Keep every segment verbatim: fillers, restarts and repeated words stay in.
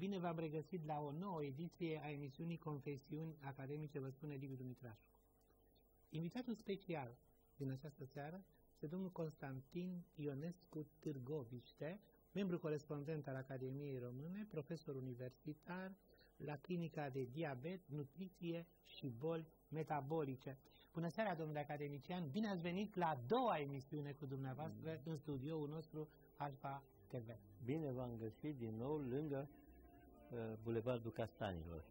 Bine v-am regăsit la o nouă ediție a emisiunii Confesiuni Academice, vă spune Liviu Dumitrascu. Invitatul special din această seară este domnul Constantin Ionescu Târgoviște, membru corespondent al Academiei Române, profesor universitar la Clinica de Diabet, Nutriție și Boli Metabolice. Bună seara, domnule academician! Bine ați venit la a doua emisiune cu dumneavoastră în studioul nostru Alpha T V. Bine v-am găsit din nou lângă uh, Boulevardul Castanilor.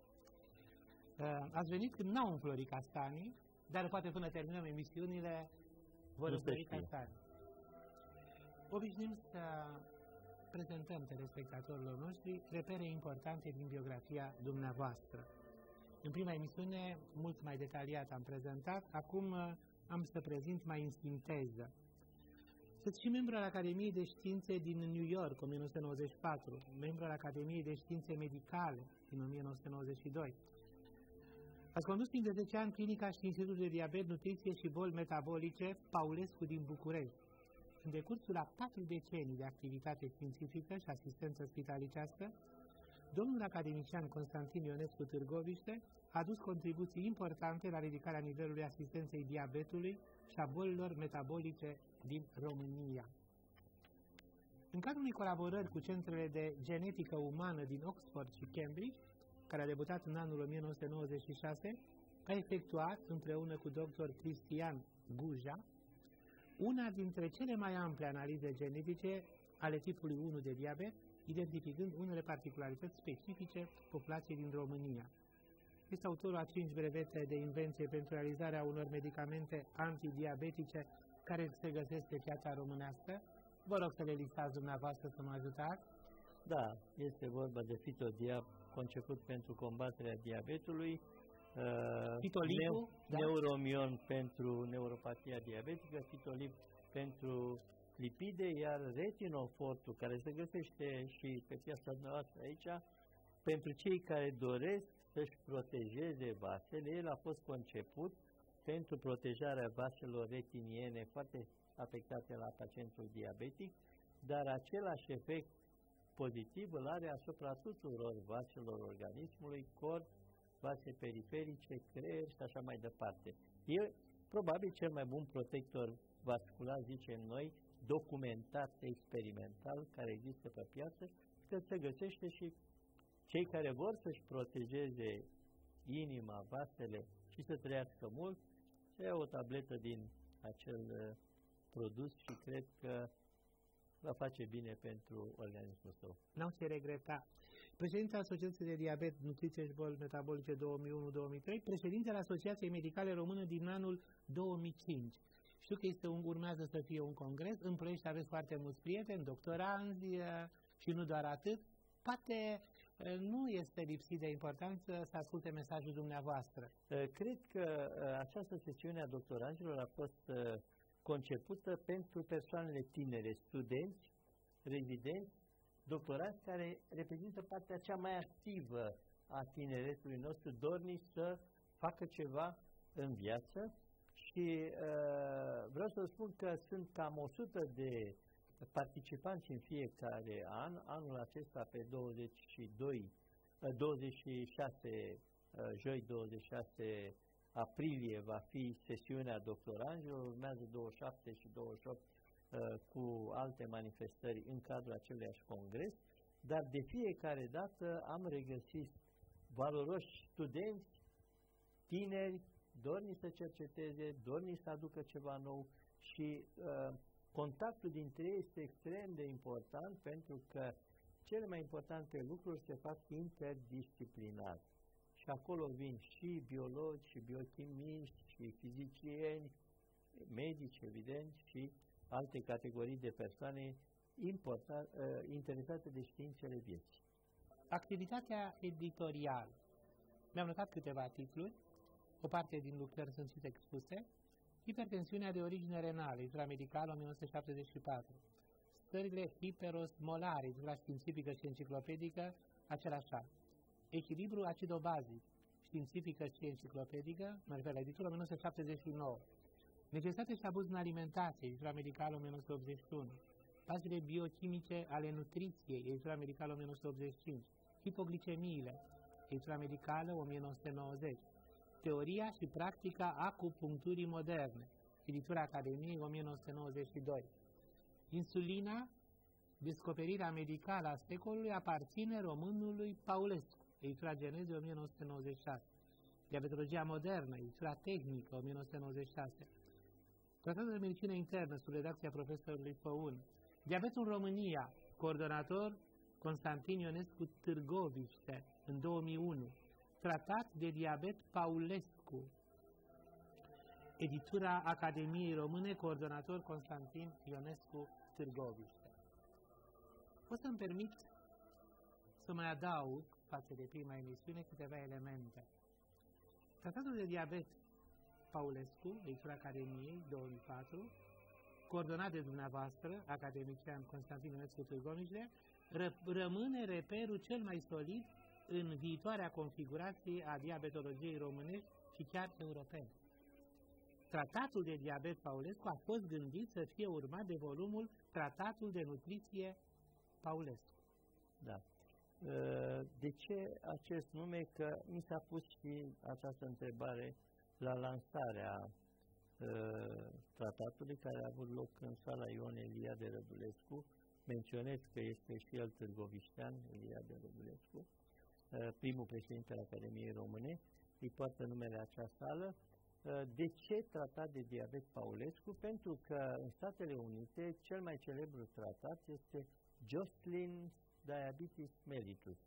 Uh, ați venit când n-au înflorit castanii, dar poate până terminăm emisiunile vor înflori castanii. Obișnim să prezentăm telespectatorilor noștri repere importante din biografia dumneavoastră. În prima emisiune, mult mai detaliat am prezentat, acum uh, am să prezint mai în sinteză. Sunt și membru al Academiei de Științe din New York, o mie nouă sute nouăzeci și patru, membru al Academiei de Științe Medicale, din o mie nouă sute nouăzeci și doi. Ați condus timp de zece ani Clinica și Institutul de Diabet, Nutriție și Boli Metabolice Paulescu din București. În decursul a patru decenii de activitate științifică și asistență spitalicească, domnul academician Constantin Ionescu Târgoviște a dus contribuții importante la ridicarea nivelului asistenței diabetului și a bolilor metabolice din România. În cadrul unei colaborări cu centrele de genetică umană din Oxford și Cambridge, care a debutat în anul o mie nouă sute nouăzeci și șase, a efectuat, împreună cu doctor Cristian Guja, una dintre cele mai ample analize genetice ale tipului unu de diabet, identificând unele particularități specifice populației din România. Este autorul a cinci brevete de invenție pentru realizarea unor medicamente antidiabetice care se găsesc pe piața românească. Vă rog să le listați dumneavoastră să mă ajutați. Da, este vorba de FitoDiab, conceput pentru combaterea diabetului, FitoLib, neu da? Neuromion pentru neuropatia diabetică, FitoLib pentru lipide, iar Retinofortul, care se găsește și pe piața noastră aici, pentru cei care doresc să-și protejeze vasele, el a fost conceput pentru protejarea vaselor retiniene foarte afectate la pacientul diabetic, dar același efect pozitiv îl are asupra tuturor vaselor organismului, corp, vase periferice, creier și așa mai departe. E probabil cel mai bun protector vascular, zicem noi, documentat experimental, care există pe piață, că se găsește și cei care vor să-și protejeze inima, vasele și să trăiască mult, să iau o tabletă din acel uh, produs și cred că va face bine pentru organismul său. N-au ce regreta. Președintele Asociației de Diabet, Nutriție și Boli Metabolice două mii unu două mii trei, președintele Asociației Medicale Române din anul două mii cinci. Știu că este un, urmează să fie un congres, în Ploiești aveți foarte mulți prieteni, doctoranzi și nu doar atât. Poate nu este lipsit de importanță să asculte mesajul dumneavoastră. Cred că această sesiune a doctoranților a fost concepută pentru persoanele tinere, studenți, rezidenți, doctorați, care reprezintă partea cea mai activă a tineretului nostru, dornici să facă ceva în viață. Și vreau să spun că sunt cam o sută de participanți în fiecare an, anul acesta pe douăzeci și doi, douăzeci și șase, joi douăzeci și șase aprilie va fi sesiunea doctoranților, urmează douăzeci și șapte și douăzeci și opt cu alte manifestări în cadrul aceleiași congres, dar de fiecare dată am regăsit valoroși studenți, tineri, dorniți să cerceteze, dorniți să aducă ceva nou și uh, contactul dintre ei este extrem de important pentru că cele mai importante lucruri se fac interdisciplinar. Și acolo vin și biologi, și biochimiști, și fizicieni, medici, evident, și alte categorii de persoane important, uh, interesate de științele vieții. Activitatea editorială. Mi-am notat câteva titluri. O parte din lucrări sunt cite expuse. Hipertensiunea de origine renală, Istra-Medical, o mie nouă sute șaptezeci și patru. Stările hiperosmolare, Editura Științifică și Enciclopedică, același an. Echilibru acidobazic, Științifică și Enciclopedică, mă refer la editura, o mie nouă sute șaptezeci și nouă. Necesitate și abuz în alimentație, Editura-Medical, o mie nouă sute optzeci și unu. Bazele biochimice ale nutriției, Editura-Medical, o mie nouă sute optzeci și cinci. Hipoglicemiile, Editura-Medical, o mie nouă sute nouăzeci. Teoria și practica acupuncturii moderne, Editura Academiei, o mie nouă sute nouăzeci și doi. Insulina, descoperirea medicală a secolului, aparține românului Paulescu, Editura Genezei, o mie nouă sute nouăzeci și șase. Diabetologia modernă, Editura Tehnică, o mie nouă sute nouăzeci și șase. Tratatul de medicină internă, sub redacția profesorului Păun. Diabetul în România, coordonator Constantin Ionescu Târgoviște, în două mii unu. Tratat de diabet Paulescu, Editura Academiei Române, coordonator Constantin Ionescu Târgoviște. O să-mi permit să mai adaug, față de prima emisiune, câteva elemente. Tratatul de diabet Paulescu, Editura Academiei, două mii patru, coordonat de dumneavoastră, academician Constantin Ionescu Târgoviște, rămâne reperul cel mai solid în viitoarea configurație a diabetologiei românești și chiar europene. Tratatul de diabet Paulescu a fost gândit să fie urmat de volumul Tratatul de nutriție Paulescu. Da. De ce acest nume? Că mi s-a pus și această întrebare la lansarea tratatului care a avut loc în sala Ion Heliade Rădulescu. Menționez că este și el târgoviștean, Heliade Rădulescu, primul președinte al Academiei Române, îi poartă numele acea sală. De ce tratat de diabet Paulescu? Pentru că în Statele Unite cel mai celebru tratat este Jostlin's Diabetes Mellitus,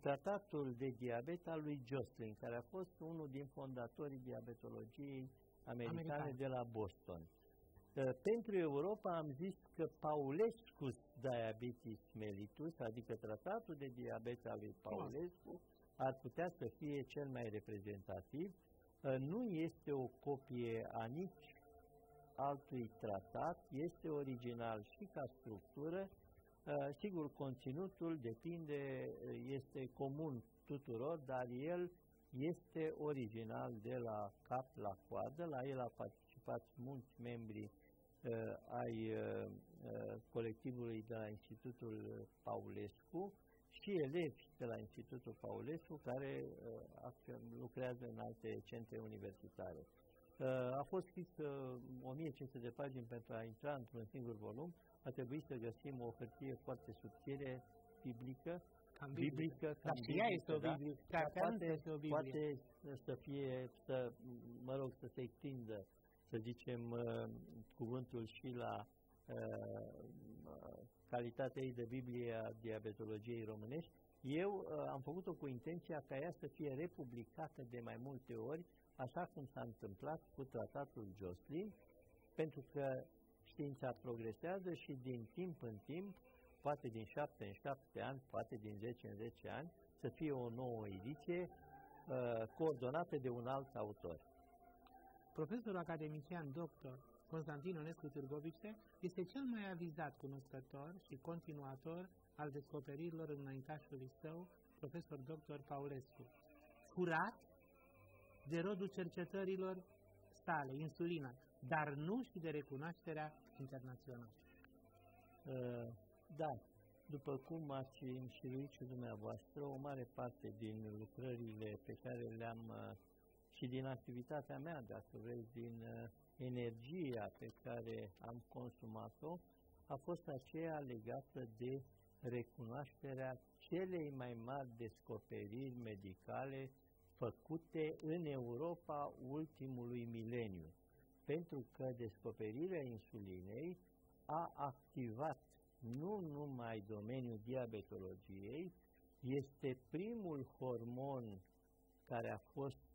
tratatul de diabet al lui Jostlin, care a fost unul din fondatorii diabetologiei americane American. de la Boston. Pentru Europa am zis că Paulescu's Diabetes Mellitus, adică tratatul de diabet al lui Paulescu, ar putea să fie cel mai reprezentativ. Nu este o copie a nici altui tratat, este original și ca structură. Sigur, conținutul depinde, este comun tuturor, dar el este original de la cap la coadă. La el a participat mulți membri ai colectivului de la Institutul Paulescu și elevi de la Institutul Paulescu care lucrează în alte centre universitare. A fost scris o mie cinci sute de pagini pentru a intra într-un singur volum. A trebuit să găsim o hârtie foarte subțire, biblică, cam biblică, cam biblică, este o biblică, da? Poate, este o biblică. Poate să fie, să, mă rog, să se extindă, să zicem, cuvântul și la calitatea ei de Biblie a diabetologiei românești. Eu am făcut-o cu intenția ca ea să fie republicată de mai multe ori, așa cum s-a întâmplat cu tratatul Jostlin, pentru că știința progresează și din timp în timp, poate din șapte în șapte ani, poate din zece în zece ani, să fie o nouă ediție coordonată de un alt autor. Profesorul academician doctor Constantin Ionescu Târgoviște este cel mai avizat cunoscător și continuator al descoperirilor înaintașului său, profesor doctor Paulescu. Curat de rodul cercetărilor sale, insulina, dar nu și de recunoașterea internațională. Uh, da, după cum ați înșiruit și dumneavoastră, o mare parte din lucrările pe care le-am și din activitatea mea, dacă vreți, din energia pe care am consumat-o, a fost aceea legată de recunoașterea celei mai mari descoperiri medicale făcute în Europa ultimului mileniu. Pentru că descoperirea insulinei a activat nu numai domeniul diabetologiei, este primul hormon care a fost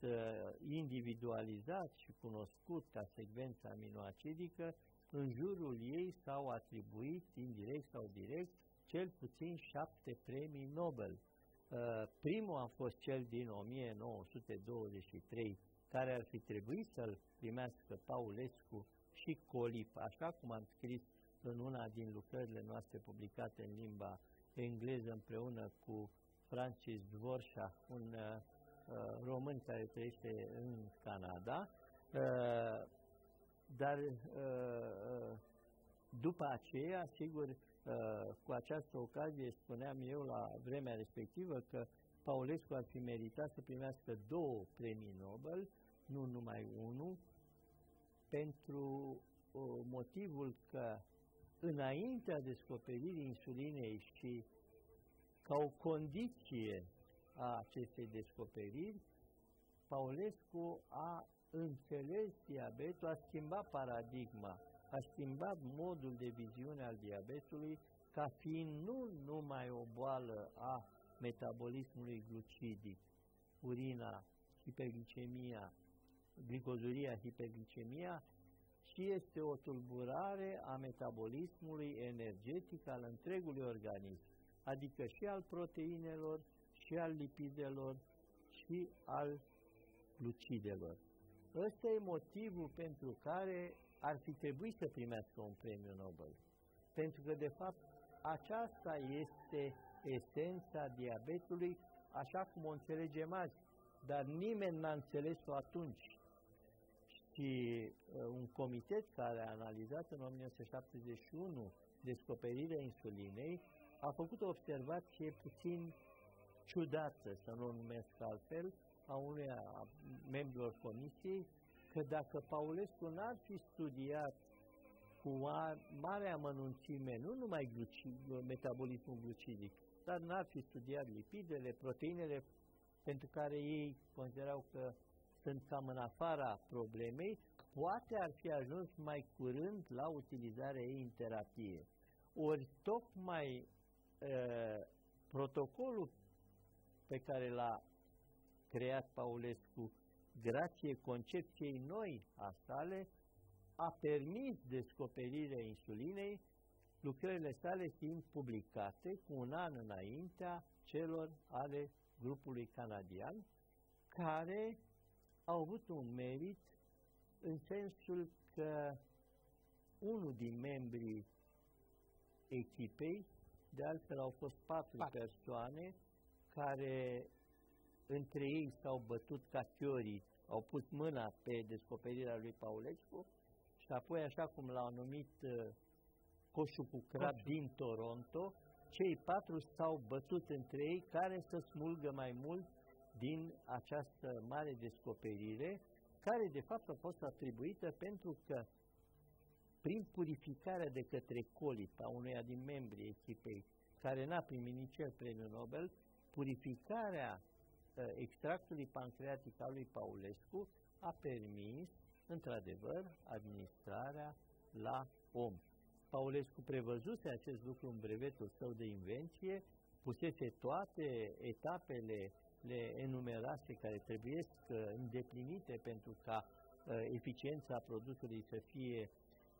individualizat și cunoscut ca secvența aminoacidică, în jurul ei s-au atribuit, indirect sau direct, cel puțin șapte premii Nobel. Primul a fost cel din o mie nouă sute douăzeci și trei, care ar fi trebuit să-l primească Paulescu și Colip, așa cum am scris în una din lucrările noastre publicate în limba engleză împreună cu Francis Dvorșa, un uh, român care trăiește în Canada, uh, dar uh, după aceea, sigur, uh, cu această ocazie spuneam eu la vremea respectivă că Paulescu ar fi meritat să primească două premii Nobel, nu numai unul, pentru uh, motivul că înaintea descoperirii insulinei și ca o condiție a acestei descoperiri, Paulescu a înțeles diabetul, a schimbat paradigma, a schimbat modul de viziune al diabetului ca fiind nu numai o boală a metabolismului glucidic, urina, hiperglicemia, glicozuria, hiperglicemia, și este o tulburare a metabolismului energetic al întregului organism, adică și al proteinelor, și al lipidelor, și al glucidelor. Ăsta e motivul pentru care ar fi trebuit să primească un premiu Nobel. Pentru că, de fapt, aceasta este esența diabetului, așa cum o înțelegem azi, dar nimeni n-a înțeles-o atunci. Și uh, un comitet care a analizat în o mie nouă sute șaptezeci și unu descoperirea insulinei a făcut o observație puțin ciudată, să nu o numesc altfel, a unei a membrilor comisiei, că dacă Paulescu n-ar fi studiat cu mare amănunțime, nu numai glucid, metabolismul glucidic, dar n-ar fi studiat lipidele, proteinele, pentru care ei considerau că sunt cam în afara problemei, poate ar fi ajuns mai curând la utilizarea ei în terapie. Ori tocmai uh, protocolul pe care l-a creat Paulescu, grație concepției noi a sale, a permis descoperirea insulinei, lucrările sale fiind publicate cu un an înaintea celor ale grupului canadian, care au avut un merit în sensul că unul din membrii echipei, de altfel au fost patru Pat. persoane care între ei s-au bătut ca fiorii, au pus mâna pe descoperirea lui Paulescu și apoi, așa cum l-au numit coșul cu crab din Toronto, cei patru s-au bătut între ei care să smulgă mai mult din această mare descoperire, care de fapt a fost atribuită pentru că prin purificarea de către Colip a unuia din membrii echipei, care n-a primit nici el premiul Nobel, purificarea uh, extractului pancreatic al lui Paulescu a permis, într-adevăr, administrarea la om. Paulescu prevăzuse acest lucru în brevetul său de invenție, pusese toate etapele, le enumerase care trebuie îndeplinite pentru ca eficiența produsului să fie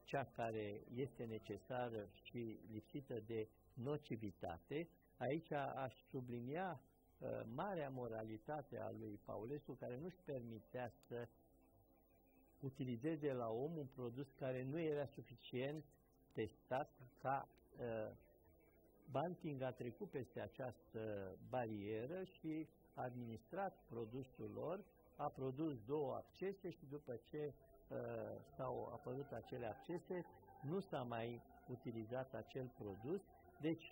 cea care este necesară și lipsită de nocivitate. Aici aș sublinia uh, marea moralitate a lui Paulescu, care nu-și permitea să utilizeze la om un produs care nu era suficient testat ca uh, Banting a trecut peste această barieră și a administrat produsul lor, a produs două abscese și după ce uh, s-au apărut acele abscese, nu s-a mai utilizat acel produs. Deci,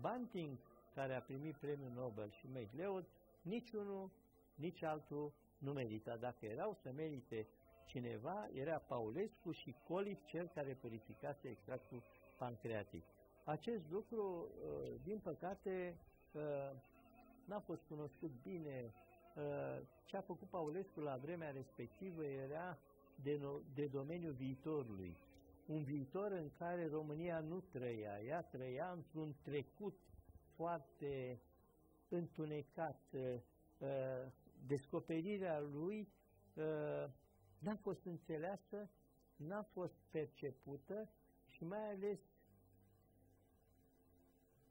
Banting, care a primit premiul Nobel, și Medleod, niciunul, nici altul nu merita. Dacă erau să merite cineva, era Paulescu și Colip, cel care purificase extractul pancreatic. Acest lucru, din păcate, n-a fost cunoscut bine. Ce a făcut Paulescu la vremea respectivă era de, de domeniul viitorului. Un viitor în care România nu trăia, ea trăia într-un trecut foarte întunecat. Descoperirea lui n-a fost înțeleasă, n-a fost percepută și mai ales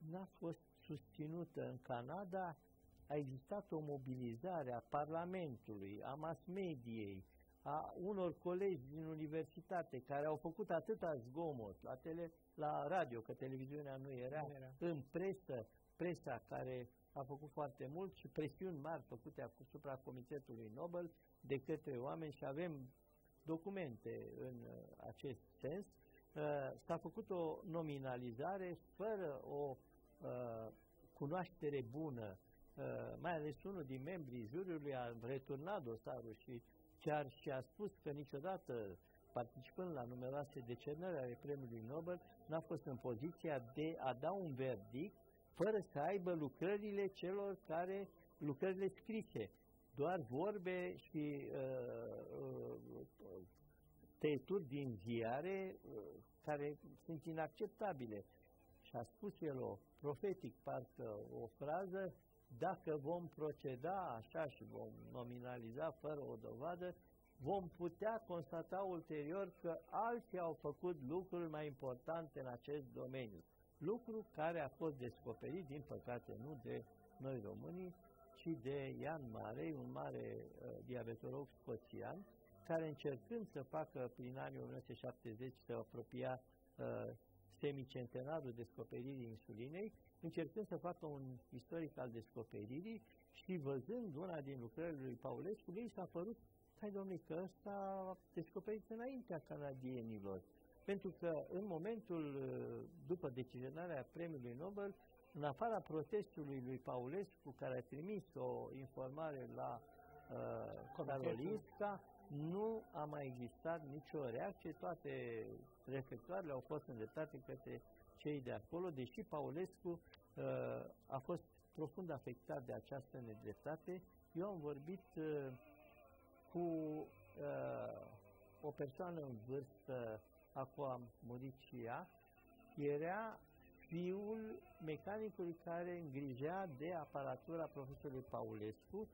n-a fost susținută. În Canada a existat o mobilizare a Parlamentului, a mass-mediei, a unor colegi din universitate care au făcut atâta zgomot la, tele, la radio, că televiziunea nu era, nu era, în presă, presa care a făcut foarte mult și presiuni mari făcute asupra Comitetului Nobel de către oameni și avem documente în acest sens. S-a făcut o nominalizare fără o cunoaștere bună, mai ales unul din membrii juriului a returnat dosarul și chiar și a spus că niciodată, participând la numeroase decernări ale Premiului Nobel, n-a fost în poziția de a da un verdict fără să aibă lucrările celor care, lucrările scrise, doar vorbe și uh, uh, tăieturi din ziare uh, care sunt inacceptabile. Și a spus el o profetic, parcă o frază: dacă vom proceda așa și vom nominaliza fără o dovadă, vom putea constata ulterior că alții au făcut lucruri mai importante în acest domeniu. Lucru care a fost descoperit, din păcate, nu de noi românii, ci de Ian Marei, un mare uh, diabetolog scoțian, care încercând să facă prin anii o mie nouă sute șaptezeci să apropia uh, semicentenarul descoperirii insulinei, încercând să facă un istoric al descoperirii și văzând una din lucrările lui Paulescu, lui s-a părut, hai domnule, că ăsta a descoperit înaintea canadienilor. Pentru că în momentul, după decizionarea Premiului Nobel, în afara protestului lui Paulescu, care a trimis o informare la uh, Carolinska, nu a mai existat nicio reacție, toate reflectoarele au fost îndreptate către cei de acolo, deși Paulescu uh, a fost profund afectat de această nedreptate. Eu am vorbit uh, cu uh, o persoană în vârstă, acum am murit și ea, era fiul mecanicului care îngrijea de aparatura profesorului Paulescu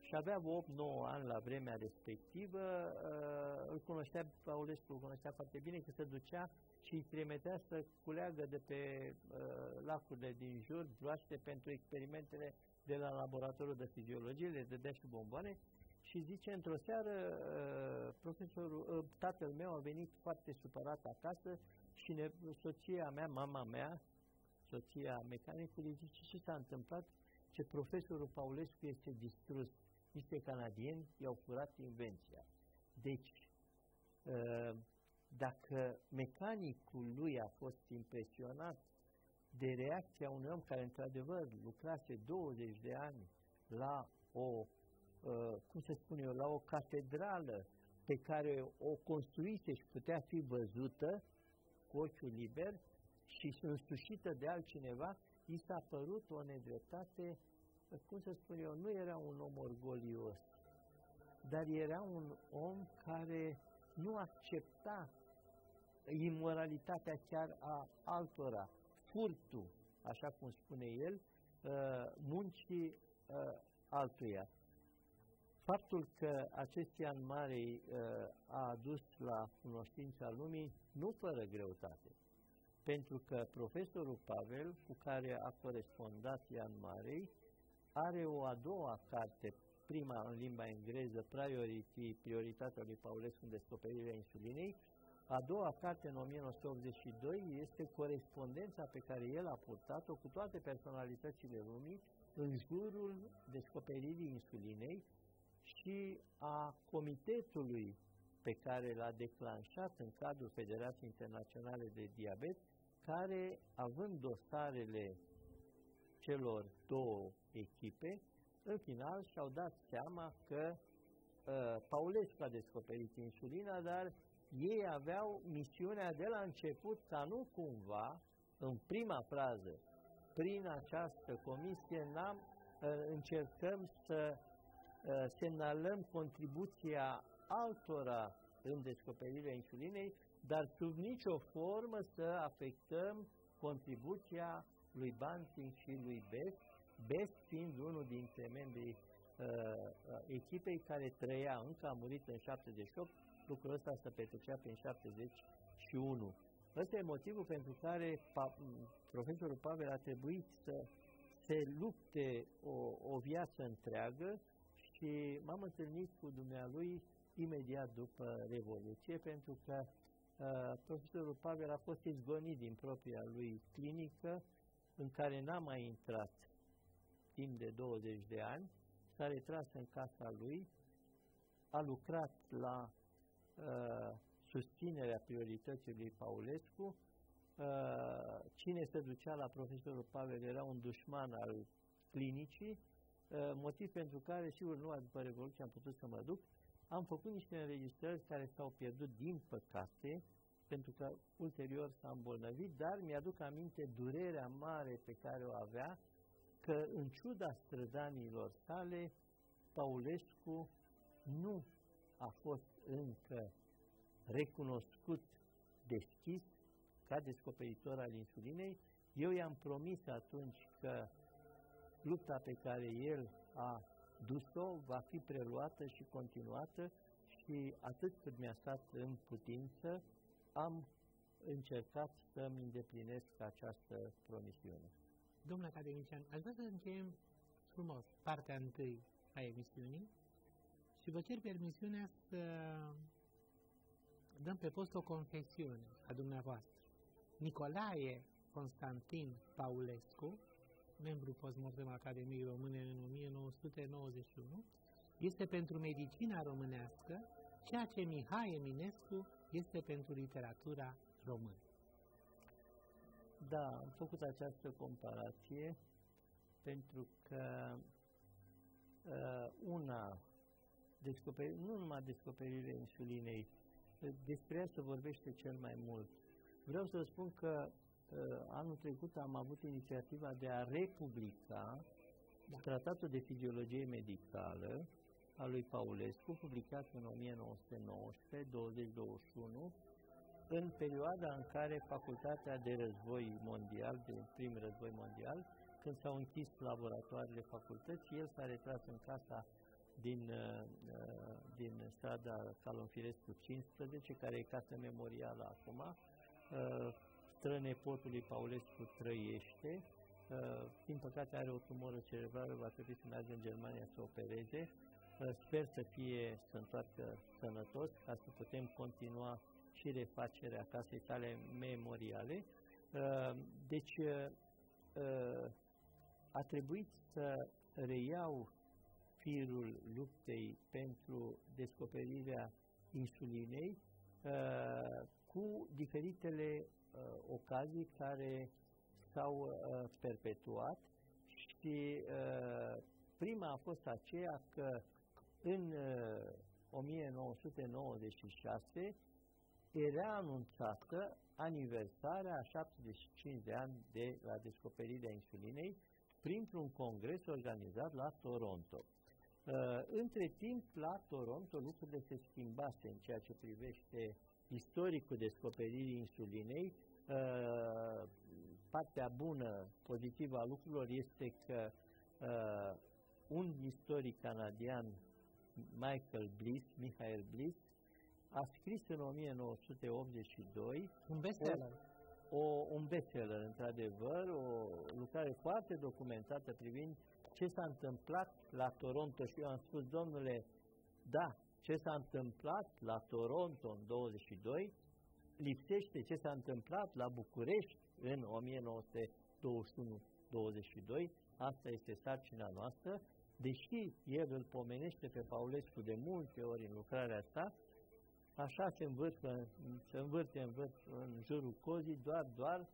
și avea opt nouă ani la vremea respectivă, îl cunoștea, Paulescu îl cunoștea foarte bine, că se ducea și îi trimitea să culeagă de pe lacurile din jur broaște pentru experimentele de la laboratorul de fiziologie, le dădea și bomboane. Și zice, într-o seară, profesorul, tatăl meu a venit foarte supărat acasă și ne, soția mea, mama mea, soția mecanicului, zice, ce s-a întâmplat? Ce profesorul Paulescu este distrus. Niște canadieni i-au furat invenția. Deci, dacă mecanicul lui a fost impresionat de reacția unui om care, într-adevăr, lucrase douăzeci de ani la o Uh, cum se spune eu, la o catedrală pe care o construise și putea fi văzută cu ochiul liber și însușită de altcineva, i s-a părut o nedreptate, cum să spun eu, nu era un om orgolios, dar era un om care nu accepta imoralitatea chiar a altora, furtul, așa cum spune el, uh, muncii uh, altuia. Faptul că acest Ian Marei uh, a adus la cunoștința lumii, nu fără greutate, pentru că profesorul Pavel, cu care a corespondat Ian Marei, are o a doua carte, prima în limba engleză, Priority, Prioritatea lui Paulescu în descoperirea insulinei, a doua carte în o mie nouă sute optzeci și doi este corespondența pe care el a purtat-o cu toate personalitățile lumii în jurul descoperirii insulinei, și a comitetului pe care l-a declanșat în cadrul Federației Internaționale de Diabet, care, având dosarele celor două echipe, în final și-au dat seama că uh, Paulescu a descoperit insulina, dar ei aveau misiunea de la început ca nu cumva, în prima frază, prin această comisie n-am, uh, încercăm să semnalăm contribuția altora în descoperirea insulinei, dar sub nicio formă să afectăm contribuția lui Banting și lui Best, Best fiind unul dintre membrii uh, echipei care trăia încă, a murit în șaptezeci și opt, lucrul ăsta se petrecea prin șaptezeci și unu. Ăsta e motivul pentru care pa, profesorul Pavel a trebuit să se lupte o, o viață întreagă și m-am întâlnit cu dumnealui imediat după Revoluție, pentru că uh, profesorul Pavel a fost izgonit din propria lui clinică, în care n-a mai intrat timp de douăzeci de ani, s-a retras în casa lui, a lucrat la uh, susținerea priorității lui Paulescu. Uh, cine se ducea la profesorul Pavel era un dușman al clinicii, uh, motiv pentru care, sigur, nu după Revoluție am putut să mă duc. Am făcut niște înregistrări care s-au pierdut, din păcate, pentru că ulterior s-a îmbolnăvit, dar mi-aduc aminte durerea mare pe care o avea, că în ciuda strădanilor sale, Paulescu nu a fost încă recunoscut deschis ca descoperitor al insulinei. Eu i-am promis atunci că lupta pe care el a dus-o va fi preluată și continuată și atât cât mi-a stat în putință, am încercat să-mi îndeplinesc această promisiune. Domnule academician, aș vrea să încheiem frumos partea întâi a emisiunii și vă cer permisiunea să dăm pe post o confesiune a dumneavoastră. Nicolae Constantin Paulescu, membru postmortem al Academiei Române în o mie nouă sute nouăzeci și unu, este pentru medicina românească ceea ce Mihai Eminescu este pentru literatura română. Da, am făcut această comparație pentru că una, nu numai descoperirea insulinei, despre ea se vorbește cel mai mult. Vreau să spun că anul trecut am avut inițiativa de a republica Tratatul de Fiziologie Medicală al lui Paulescu, publicat în o mie nouă sute nouăsprezece douăzeci douăzeci și unu, în perioada în care Facultatea de Război Mondial, de Prim Război Mondial, când s-au închis laboratoarele facultății, el s-a retras în casa din, din strada Calonfirescu cincisprezece, care e casă memorială acum. Strănepotul lui Paulescu trăiește, din păcate are o tumoră cerebrală, va trebui să meargă în Germania să opereze. Sper să fie, să întoarcă sănătos, ca să putem continua și refacerea casei sale memoriale. Deci, a trebuit să reiau firul luptei pentru descoperirea insulinei cu diferitele ocazii care s-au perpetuat și prima a fost aceea că în o mie nouă sute nouăzeci și șase era anunțată aniversarea a șaptezeci și cinci de ani de la descoperirea insulinei printr-un congres organizat la Toronto. Între timp, la Toronto lucrurile se schimbase în ceea ce privește istoricul descoperirii insulinei. Partea bună, pozitivă a lucrurilor este că un istoric canadian, Michael Bliss, Michael Bliss, a scris în o mie nouă sute optzeci și doi un bestseller, o, un bestseller într-adevăr, o lucrare foarte documentată privind ce s-a întâmplat la Toronto. Și eu am spus, domnule, da, ce s-a întâmplat la Toronto în douăzeci și doi lipsește ce s-a întâmplat la București în o mie nouă sute douăzeci și unu douăzeci și doi. Asta este sarcina noastră, deși el îl pomenește pe Paulescu de multe ori în lucrarea sa, așa se învârte, se învârte, învârte în jurul cozii, doar, doar,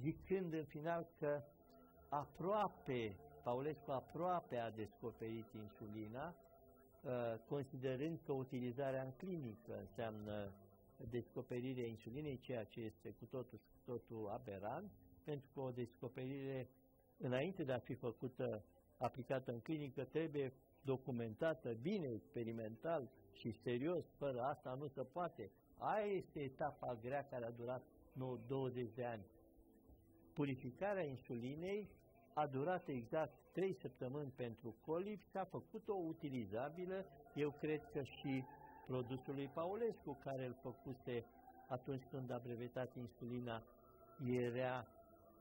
zicând în final că aproape, Paulescu aproape a descoperit insulina, considerând că utilizarea în clinică înseamnă descoperirea insulinei, ceea ce este cu totul, cu totul aberant, pentru că o descoperire, înainte de a fi făcută, aplicată în clinică, trebuie documentată bine, experimental și serios. Fără asta nu se poate. Aia este etapa grea care a durat douăzeci de ani. Purificarea insulinei a durat exact trei săptămâni pentru colib și a făcut-o utilizabilă, eu cred că și produsul lui Paulescu, care îl făcuse atunci când a brevetat insulina, era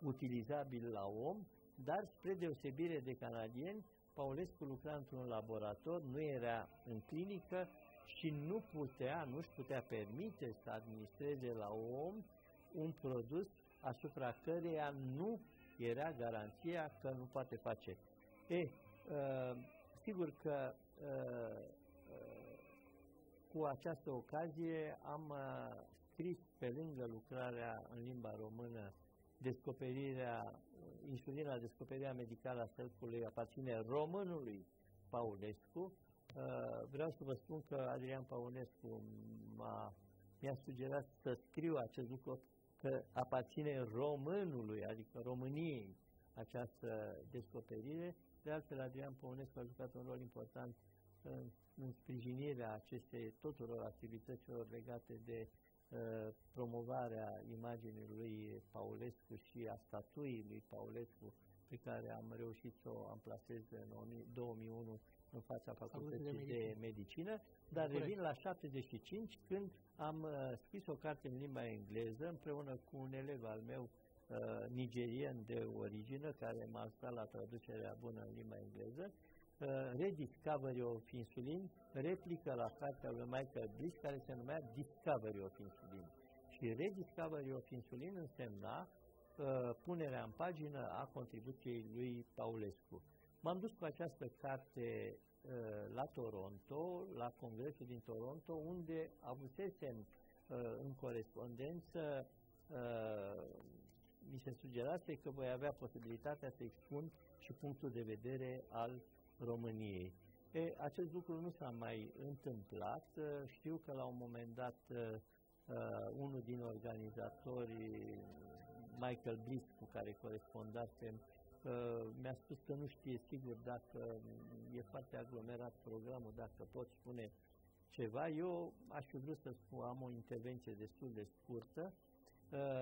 utilizabil la om, dar spre deosebire de canadieni, Paulescu lucra într-un laborator, nu era în clinică și nu putea, nu își putea permite să administreze la om un produs asupra căreia nu era garanția că nu poate face. E, uh, sigur că uh, uh, cu această ocazie am uh, scris, pe lângă lucrarea în limba română, descoperirea, insulina, descoperirea medicală a sărcului aparține românului Paulescu. Vreau să vă spun că Adrian Paulescu mi-a sugerat să scriu acest lucru, că aparține românului, adică României, această descoperire. De altfel, Adrian Paulescu a jucat un rol important în, în sprijinirea acestei tuturor activităților legate de promovarea imaginii lui Paulescu și a statuii lui Paulescu, pe care am reușit să o amplasez în două mii unu în fața Facultății de, de Medicină, dar Corect. revin la șaptezeci și cinci, când am uh, scris o carte în limba engleză împreună cu un elev al meu uh, nigerian de origine, care m-a ajutat la traducerea bună în limba engleză, uh, Rediscovery of Insulin, replică la cartea lui Michael Bliss, care se numea Discovery of Insulin. Și Rediscovery of Insulin însemna uh, punerea în pagină a contribuției lui Paulescu. M-am dus cu această carte uh, la Toronto, la Congresul din Toronto, unde avusesem uh, în corespondență, uh, mi se sugerase că voi avea posibilitatea să expun și punctul de vedere al României. E, acest lucru nu s-a mai întâmplat. Uh, știu că la un moment dat uh, unul din organizatorii, Michael Bliss, cu care corespondasem, mi-a spus că nu știe sigur dacă e foarte aglomerat programul, dacă pot spune ceva. Eu aș fi vrut să spun, am o intervenție destul de scurtă,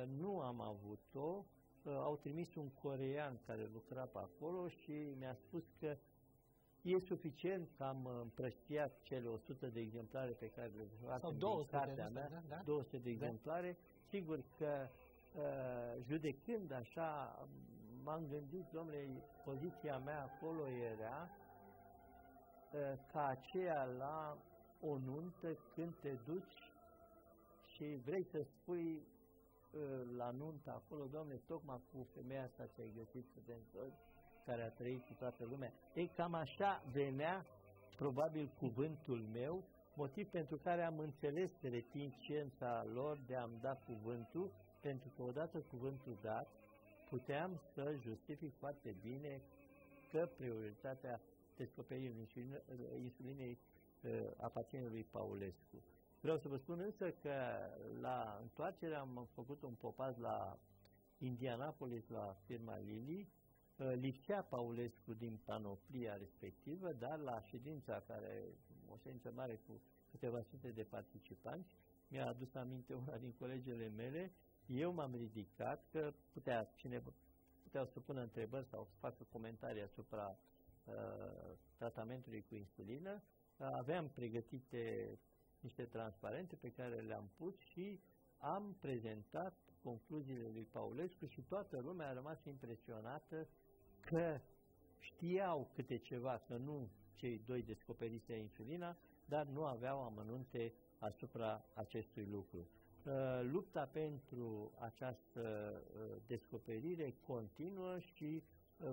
nu am avut-o. Au trimis un coreean care lucra pe acolo și mi-a spus că e suficient că am împrăștiat cele o sută de exemplare pe care le luasem din cartea mea, da, da? două sute de exemplare. Sigur că judecând așa, m-am gândit, domnule, poziția mea acolo era uh, ca aceea la o nuntă când te duci și vrei să spui uh, la nuntă acolo, domnule, tocmai cu femeia asta ți-ai găsit studentul care a trăit cu toată lumea. Ei, cam așa venea probabil cuvântul meu, motiv pentru care am înțeles reticența lor de a-mi da cuvântul, pentru că odată cuvântul dat, puteam să justific foarte bine că prioritatea descoperirii insulinei aparține lui Paulescu. Vreau să vă spun însă că la întoarcere am făcut un popaz la Indianapolis, la firma Lilly. Lipsea Paulescu din panoplia respectivă, dar la ședința, care o ședință mare cu câteva sute de participanți, mi-a adus aminte una din colegele mele. Eu m-am ridicat că putea cineva, puteau să pună întrebări sau să facă comentarii asupra uh, tratamentului cu insulină. Aveam pregătite niște transparente pe care le-am pus și am prezentat concluziile lui Paulescu și toată lumea a rămas impresionată că știau câte ceva, că nu cei doi descoperise insulina, dar nu aveau amănunte asupra acestui lucru. Lupta pentru această descoperire continuă și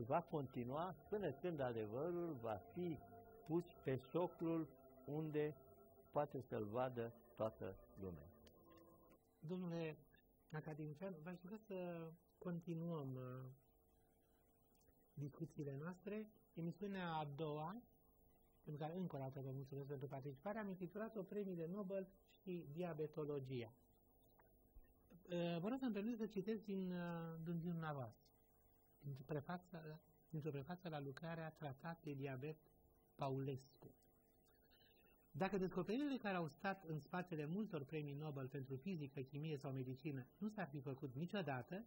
va continua până când adevărul va fi pus pe soclul unde poate să-l vadă toată lumea. Domnule academician, v-aș vrea să continuăm discuțiile noastre. Emisiunea a doua, în care încă o dată vă mulțumesc pentru participare, am intitulat-o Premiile Nobel și Diabetologia. Vă rog să-mi permiteți să citesc din dumneavoastră, dintr-o prefață la lucrarea Tratat de Diabet Paulescu. Dacă descoperirile care au stat în spatele multor premii Nobel pentru fizică, chimie sau medicină nu s-ar fi făcut niciodată,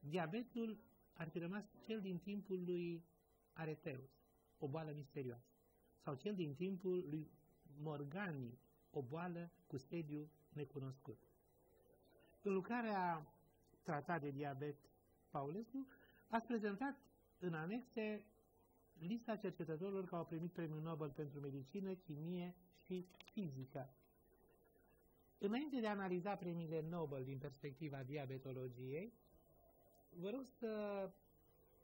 diabetul ar fi rămas cel din timpul lui Areteus, o boală misterioasă, sau cel din timpul lui Morgani, o boală cu sediu necunoscut. În lucrarea Tratat de Diabet Paulescu ați prezentat în anexe lista cercetătorilor care au primit premiul Nobel pentru medicină, chimie și fizică. Înainte de a analiza premiile Nobel din perspectiva diabetologiei, vă rog să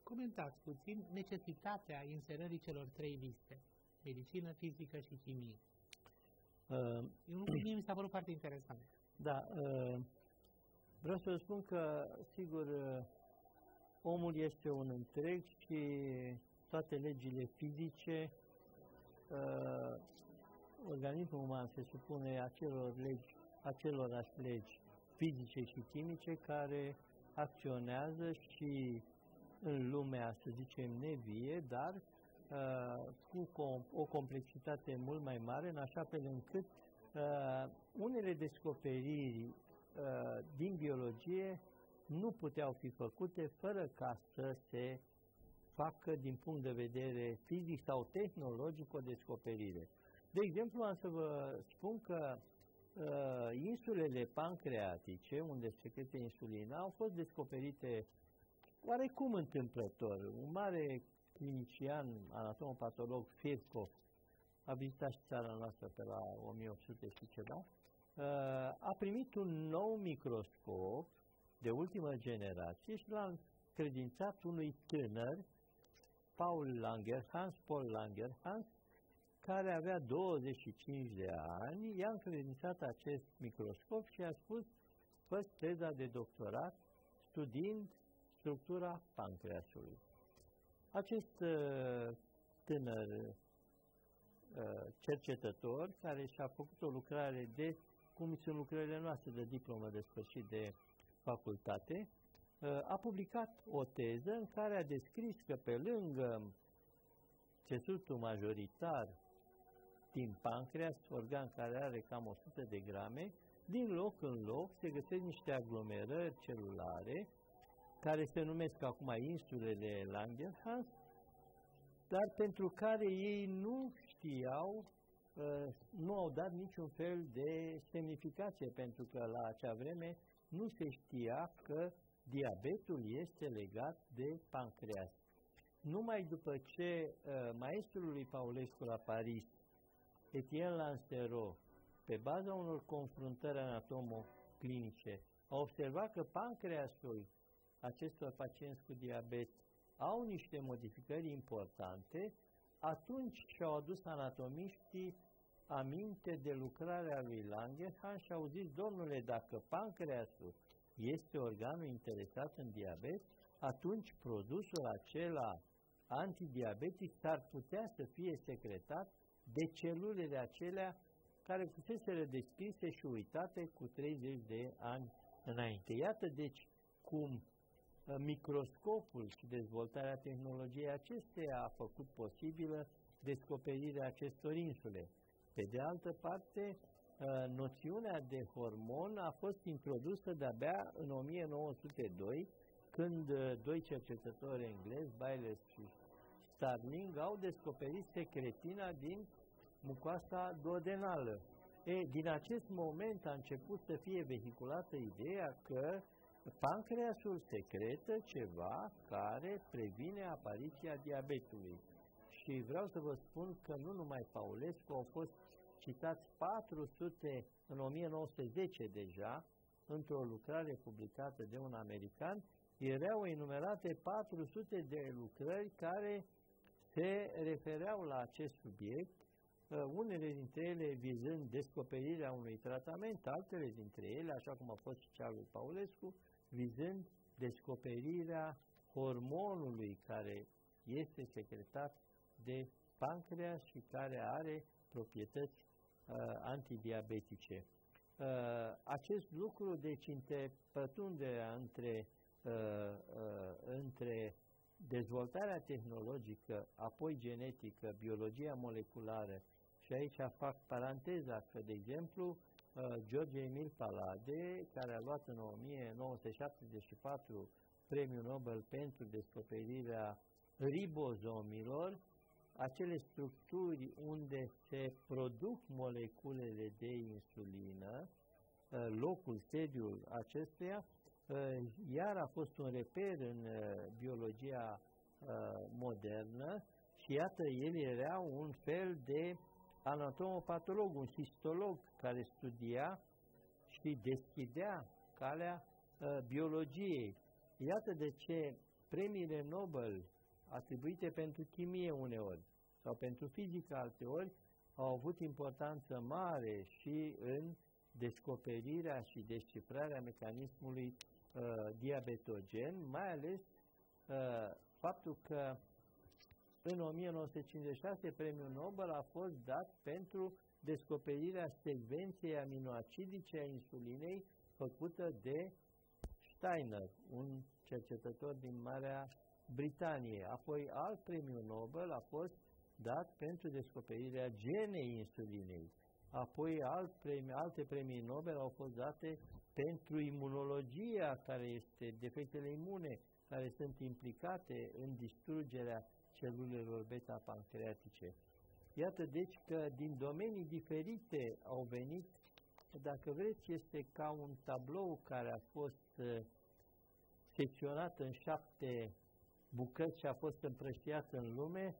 comentați puțin necesitatea inserării celor trei liste, medicină, fizică și chimie. Uh, Mie mi s-a părut foarte interesant. Da, uh, vreau să vă spun că, sigur, omul este un întreg și toate legile fizice, uh, organismul uman se supune acelor legi, acelorași legi fizice și chimice care acționează și în lumea, să zicem, nevie, dar uh, cu com o complexitate mult mai mare, în așa fel încât uh, unele descoperiri uh, din biologie nu puteau fi făcute fără ca să se facă din punct de vedere fizic sau tehnologic o descoperire. De exemplu, am să vă spun că uh, insulele pancreatice, unde secretă insulina, au fost descoperite oarecum întâmplător. Un mare clinician, anatom-patolog, Firkov, a vizitat și țara noastră pe la o mie opt sute și ceva, uh, a primit un nou microscop de ultimă generație și l-a încredințat unui tânăr, Paul Langerhans, Paul Langerhans, care avea douăzeci și cinci de ani, i-a încredințat acest microscop și a spus, fă-ți teza de doctorat studiind structura pancreasului. Acest uh, tânăr uh, cercetător, care și-a făcut o lucrare de, cum sunt lucrările noastre de diplomă de sfârșit de facultate, uh, a publicat o teză în care a descris că pe lângă țesutul majoritar din pancreas, organ care are cam o sută de grame, din loc în loc se găsesc niște aglomerări celulare care se numesc acum insulele Langerhans, dar pentru care ei nu știau, nu au dat niciun fel de semnificație, pentru că la acea vreme nu se știa că diabetul este legat de pancreas. Numai după ce maestrul lui Paulescu la Paris, Etienne Lansereau, pe baza unor confruntări anatomoclinice, a observat că pancreasul acestor pacienți cu diabet au niște modificări importante, atunci și-au adus anatomiștii aminte de lucrarea lui Langerhans și au zis, domnule, dacă pancreasul este organul interesat în diabet, atunci produsul acela antidiabetic s-ar putea să fie secretat de celulele acelea care fuseseră desprinse și uitate cu treizeci de ani înainte. Iată, deci, cum microscopul și dezvoltarea tehnologiei acesteia a făcut posibilă descoperirea acestor insule. Pe de altă parte, noțiunea de hormon a fost introdusă de-abia în o mie nouă sute doi, când doi cercetători englezi, Bayles și Starling, au descoperit secretina din mucoasa duodenală. E, din acest moment a început să fie vehiculată ideea că pancreasul secretă ceva care previne apariția diabetului. Și vreau să vă spun că nu numai Paulescu, au fost citați patru sute în o mie nouă sute zece deja, într-o lucrare publicată de un american, erau enumerate patru sute de lucrări care se refereau la acest subiect, unele dintre ele vizând descoperirea unui tratament, altele dintre ele, așa cum a fost și cea lui Paulescu, vizând descoperirea hormonului care este secretat de pancreas și care are proprietăți uh, antidiabetice. Uh, acest lucru, deci, interpătunderea între Uh, uh, între dezvoltarea tehnologică, apoi genetică, biologia moleculară, și aici fac paranteza că, de exemplu, uh, George Emil Pallade, care a luat în o mie nouă sute șaptezeci și patru premiul Nobel pentru descoperirea ribozomilor, acele structuri unde se produc moleculele de insulină, uh, locul, sediul acesteia, iar a fost un reper în biologia modernă și iată, el era un fel de anatomopatolog, un histolog care studia și deschidea calea uh, biologiei. Iată de ce premiile Nobel atribuite pentru chimie uneori sau pentru fizică alteori au avut importanță mare și în descoperirea și descifrarea mecanismului uh, diabetogen, mai ales uh, faptul că în o mie nouă sute cincizeci și șase premiul Nobel a fost dat pentru descoperirea secvenței aminoacidice a insulinei făcută de Steiner, un cercetător din Marea Britanie. Apoi alt premiu Nobel a fost dat pentru descoperirea genei insulinei. Apoi alt premi, alte premii Nobel au fost date pentru imunologia, care este defectele imune, care sunt implicate în distrugerea celulelor beta-pancreatice. Iată deci că din domenii diferite au venit, dacă vreți, este ca un tablou care a fost secționat în șapte bucăți și a fost împrăștiat în lume.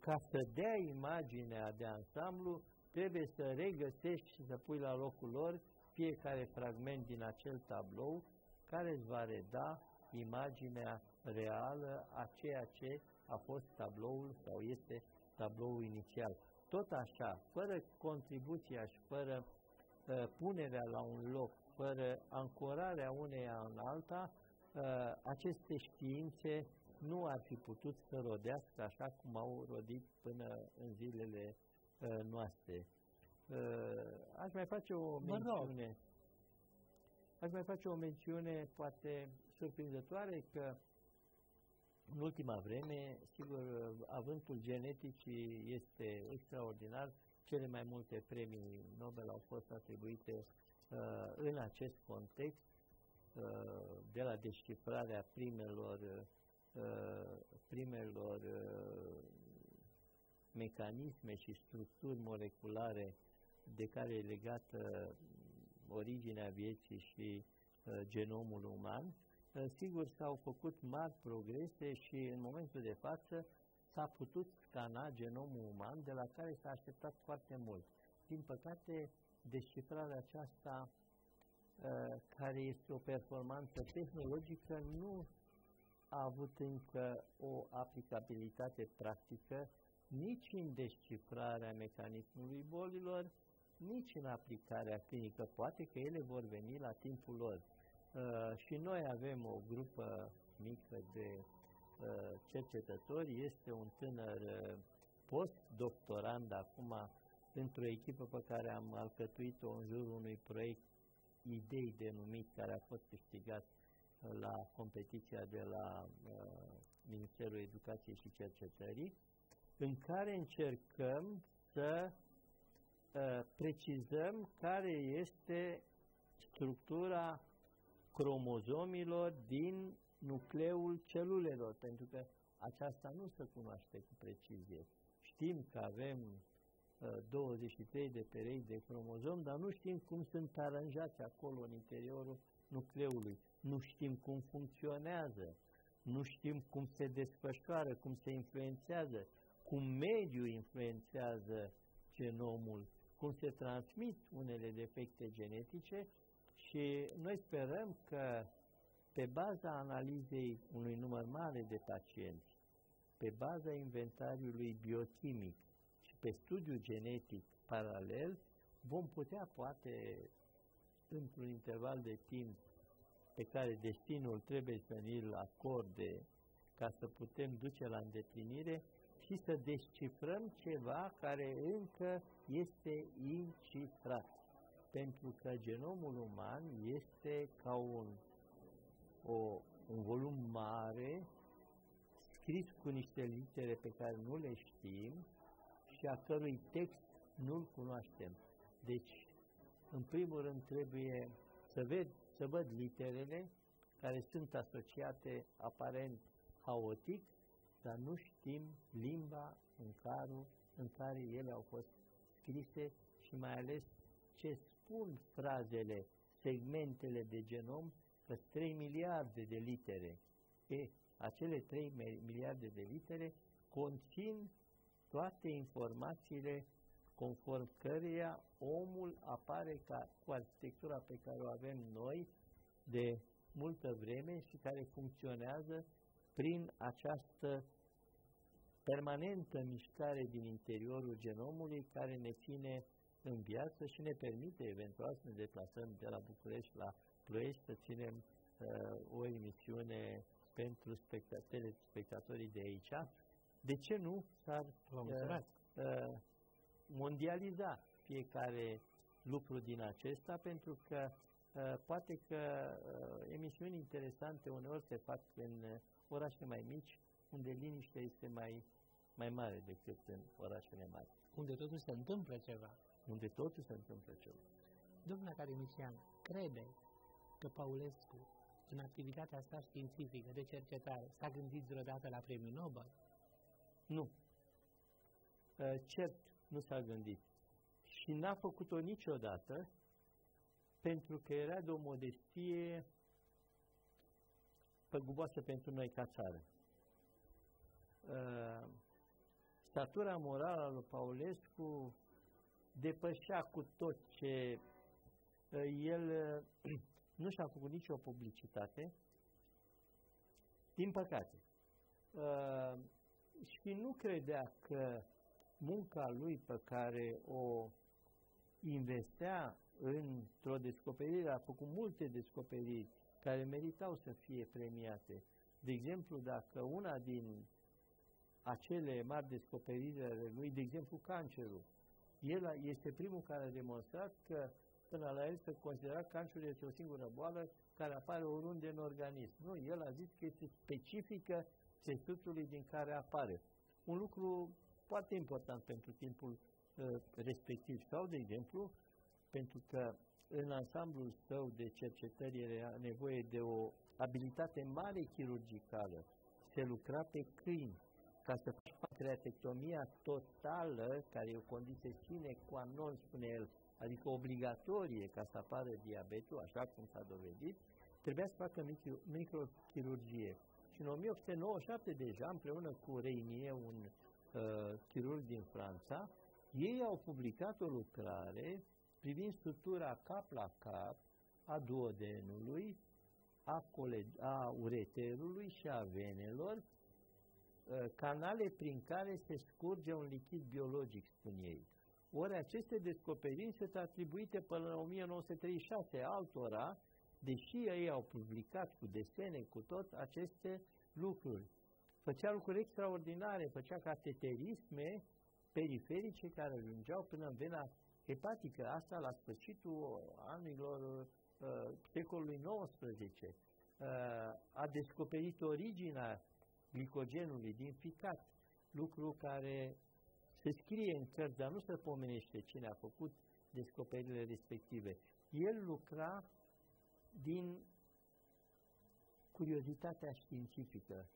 Ca să dea imaginea de ansamblu, trebuie să regăsești și să pui la locul lor fiecare fragment din acel tablou, care îți va reda imaginea reală a ceea ce a fost tabloul sau este tabloul inițial. Tot așa, fără contribuția și fără uh, punerea la un loc, fără ancorarea uneia în alta, uh, aceste științe nu ar fi putut să rodească așa cum au rodit până în zilele uh, noastre. Uh, aș mai face o mențiune. Aș mai face o mențiune poate surprinzătoare că în ultima vreme, sigur, avântul geneticii este extraordinar. Cele mai multe premii Nobel au fost atribuite uh, în acest context, uh, de la descifrarea primelor, uh, primelor uh, mecanisme și structuri moleculare de care e legată originea vieții și uh, genomul uman. Sigur, s-au făcut mari progrese și în momentul de față s-a putut scana genomul uman, de la care s-a așteptat foarte mult. Din păcate, descifrarea aceasta, care este o performanță tehnologică, nu a avut încă o aplicabilitate practică nici în descifrarea mecanismului bolilor, nici în aplicarea clinică. Poate că ele vor veni la timpul lor. Uh, și noi avem o grupă mică de uh, cercetători, este un tânăr uh, post-doctorand acum într-o echipă pe care am alcătuit-o în jurul unui proiect idei denumit, care a fost câștigat uh, la competiția de la uh, Ministerul Educației și Cercetării, în care încercăm să uh, precizăm care este structura cromozomilor din nucleul celulelor, pentru că aceasta nu se cunoaște cu precizie. Știm că avem uh, douăzeci și trei de perechi de cromozom, dar nu știm cum sunt aranjați acolo în interiorul nucleului. Nu știm cum funcționează, nu știm cum se desfășoară, cum se influențează, cum mediul influențează genomul, cum se transmit unele defecte genetice. Și noi sperăm că, pe baza analizei unui număr mare de pacienți, pe baza inventariului biochimic și pe studiu genetic paralel, vom putea, poate, într-un interval de timp pe care destinul trebuie să ni-l acorde ca să putem duce la îndeplinire, și să descifrăm ceva care încă este incifrat. Pentru că genomul uman este ca un, o, un volum mare, scris cu niște litere pe care nu le știm și a cărui text nu-l cunoaștem. Deci, în primul rând, trebuie să, ved, să văd literele care sunt asociate aparent haotic, dar nu știm limba în care, în care ele au fost scrise și mai ales ce spun frazele, segmentele de genom, că trei miliarde de litere. E, acele trei miliarde de litere conțin toate informațiile conform căreia omul apare ca, cu arhitectura pe care o avem noi de multă vreme și care funcționează prin această permanentă mișcare din interiorul genomului care ne ține în viață și ne permite eventual să ne deplasăm de la București la Ploiești să ținem uh, o emisiune pentru spectatorii, spectatorii de aici. De ce nu s-ar uh, uh, mondializa fiecare lucru din acesta, pentru că uh, poate că uh, emisiuni interesante uneori se fac în uh, orașe mai mici, unde liniștea este mai, mai mare decât în orașele mari. Unde totuși se întâmplă ceva. Unde totuși se întâmplă ceva. Domnul academician, crede că Paulescu, în activitatea sa științifică de cercetare, s-a gândit vreodată la premiul Nobel? Nu. Cert, nu s-a gândit. Și n-a făcut-o niciodată, pentru că era de o modestie păguboasă pentru noi ca țară. Uh, statura morală a lui Paulescu depășea cu tot ce uh, el uh, nu și-a făcut nicio publicitate, din păcate. Uh, și nu credea că munca lui pe care o investea într-o descoperire, a făcut multe descoperiri care meritau să fie premiate. De exemplu, dacă una din acele mari descoperiri ale lui, de exemplu cancerul. El este primul care a demonstrat că până la el se considera cancerul este o singură boală care apare oriunde în organism. Nu, el a zis că este specifică țesutului din care apare. Un lucru foarte important pentru timpul uh, respectiv sau, de exemplu, pentru că în ansamblul său de cercetări era nevoie de o abilitate mare chirurgicală. Se lucra pe câini. Ca să faci pancreatectomia totală, care e o condiție sine qua non, spune el, adică obligatorie ca să apară diabetul, așa cum s-a dovedit, trebuia să facă microchirurgie. Și în o mie opt sute nouăzeci și șapte deja, împreună cu Reynier, un uh, chirurg din Franța, ei au publicat o lucrare privind sutura cap la cap a duodenului, a, a ureterului și a venelor, canale prin care se scurge un lichid biologic, spun ei. Ori aceste descoperiri sunt atribuite până în o mie nouă sute treizeci și șase altora, deși ei au publicat cu desene, cu tot aceste lucruri. Făcea lucruri extraordinare, făcea cateterisme periferice care ajungeau până în vena hepatică, asta la sfârșitul anilor uh, secolului nouăsprezece. Uh, a descoperit originea glicogenului din ficat, lucru care se scrie în cărți, dar nu se pomenește cine a făcut descoperirile respective. El lucra din curiozitatea științifică,